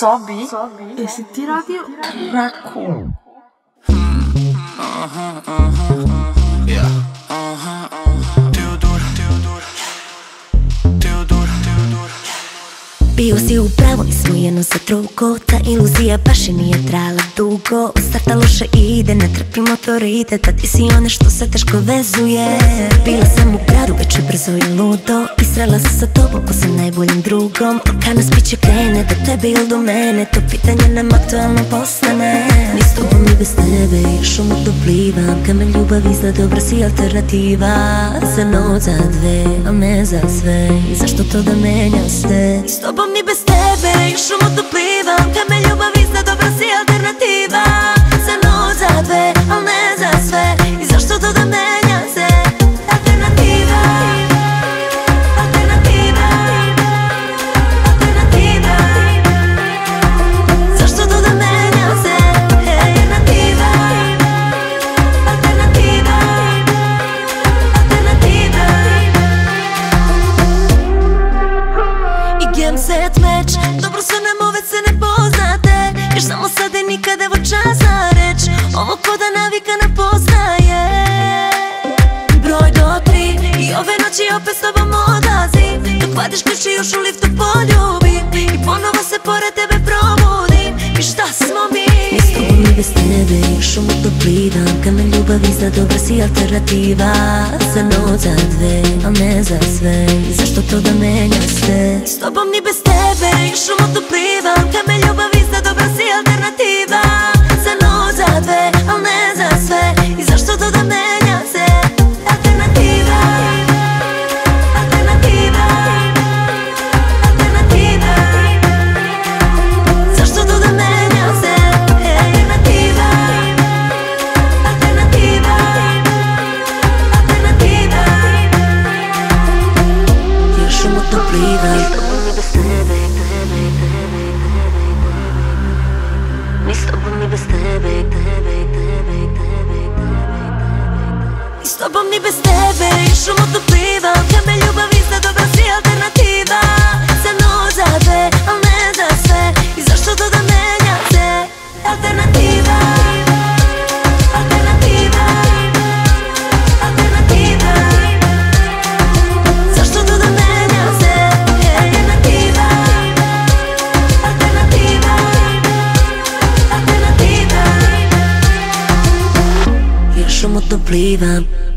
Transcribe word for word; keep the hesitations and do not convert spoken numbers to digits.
sobe, sobe esse tiradinho buraco. Bio si upravo i smijeno za drugo. Ta iluzija baš i nije trajala dugo. Starta loše ide, ne trpi motorite. Tad i si one što se teško vezuje. Bila sam u gradu, već je brzo i ludo. I srela se sa tobom ko sam najboljim drugom. Od kad nas piće krene, do tebe ili do mene, to pitanje nam aktualno postane. Ni s tobom ni bez tebe, još umor doplivam. Kamen ljubav izgled, dobra si alternativa. Za noć, za dve, a ne za sve. I zašto to da menjam se? Ni s tobom ni bez tebe, još umor doplivam. Kamen ljubav izgled, dobra si alternativa. Za noć, za dve, a ne za sve. I zašto to da menjam se? Alternativa. Dobro se ne move, se ne poznate. Još samo sad i nikad, evo čas za reč. Ovo ko da navika ne poznaje. Broj do tri i ove noći opet s tobom odlazim. Dok vadiš ključ i još u liftu poljubim. I ponovo se pored tebe probudim. I šta smo mi? Ni s tobom ni bez tebe, još umor doplivam. Kamen ljubav izgled, dobra si alternativa. Za noć, za dve, a ne za sve. I zašto to da menjam se? Ni s tobom ni bez tebe, još umor doplivam. Kamen ljubav izgled, dobra si alternativa. Za noć, za dve, a ne za sve. I zašto to da menjam se? Alternativa. Ni s tobom ni bez tebe, tebe, tebe, tebe, tebe. Ni s tobom ni bez tebe, još umor doplivam. Kamen ljubav izgled, dobra si alternativa. Za noć, za dve, al ne za sve. I zašto to da menjam se? Alternativa. Doplivam.